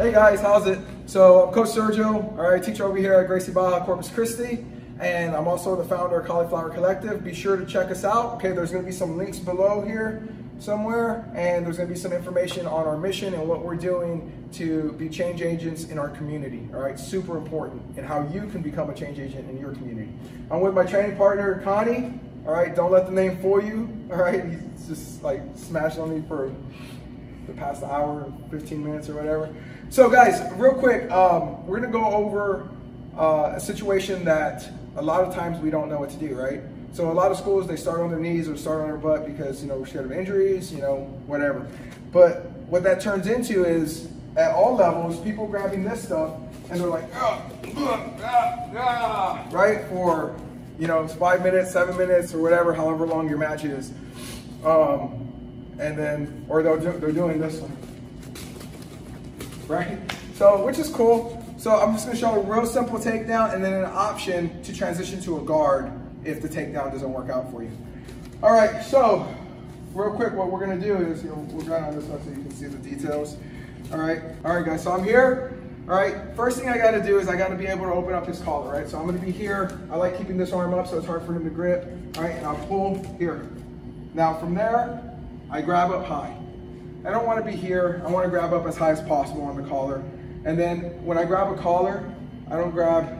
Hey guys, how's it? So I'm Coach Sergio, all right, teacher over here at Gracie Barra Corpus Christi, and I'm also the founder of Cauliflower Collective. Be sure to check us out. Okay, there's gonna be some links below here somewhere, and there's gonna be some information on our mission and what we're doing to be change agents in our community, all right? Super important, and how you can become a change agent in your community. I'm with my training partner, Connie, all right? Don't let the name fool you, all right? He's just like smashed on me for the past hour, 15 minutes or whatever. So guys, real quick, we're gonna go over a situation that a lot of times we don't know what to do, right? So a lot of schools, they start on their knees or start on their butt because, you know, we're scared of injuries, you know, whatever. But what that turns into is, at all levels, people grabbing this stuff and they're like, right? For, you know, 5 minutes, 7 minutes, or whatever, however long your match is. And then, or they're doing this one. Right? So, which is cool. So I'm just gonna show a real simple takedown and then an option to transition to a guard if the takedown doesn't work out for you. All right, so real quick, what we're gonna do is, you know, we'll grind on this one so you can see the details. All right guys, so I'm here. All right, first thing I gotta do is I gotta be able to open up his collar, right? So I'm gonna be here. I like keeping this arm up so it's hard for him to grip. All right, and I'll pull here. Now from there, I grab up high. I don't want to be here. I want to grab up as high as possible on the collar. And then when I grab a collar, I don't grab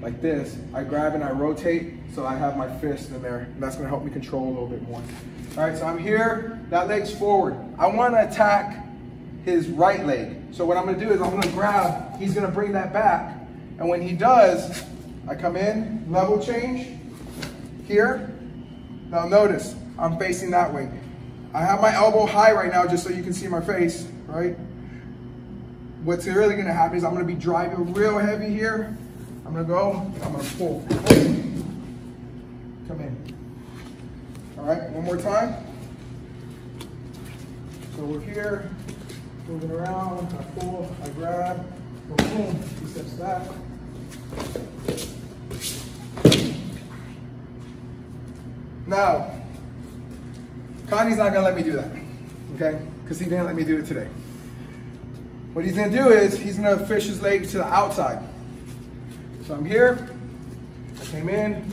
like this. I grab and I rotate so I have my fist in there. And that's going to help me control a little bit more. All right, so I'm here. That leg's forward. I want to attack his right leg. So what I'm going to do is I'm going to grab. He's going to bring that back. And when he does, I come in, level change here. Now notice, I'm facing that way. I have my elbow high right now just so you can see my face, right? What's really gonna happen is I'm gonna be driving real heavy here. I'm gonna go, I'm gonna pull. Come in. All right, one more time. So we're here, moving around, I pull, I grab, boom, he steps back. Now, Connie's not gonna let me do that, okay? Because he didn't let me do it today. What he's gonna do is he's gonna fish his leg to the outside. So I'm here, I came in,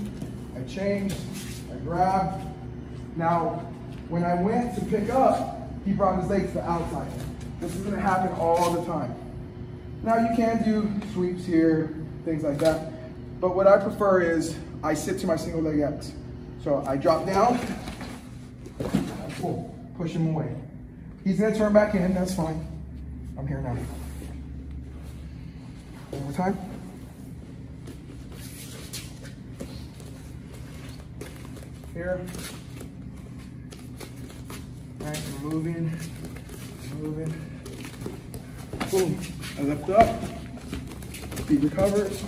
I changed, I grabbed. Now, when I went to pick up, he brought his leg to the outside. This is gonna happen all the time. Now you can do sweeps here, things like that. But what I prefer is I sit to my single leg X. So I drop down, pull, push him away. He's gonna turn back in, that's fine. I'm here now. One more time. Here. All right, we're moving, moving. Boom, I lift up, he recovers.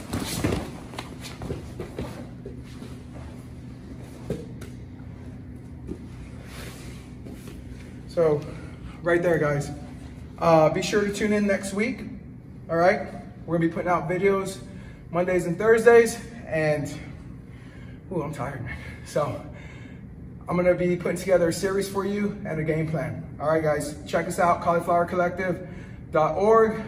So, right there, guys. Be sure to tune in next week, all right? We're gonna be putting out videos Mondays and Thursdays, and, ooh, I'm tired, man. So, I'm gonna be putting together a series for you and a game plan. All right, guys, check us out, cauliflowercollective.org.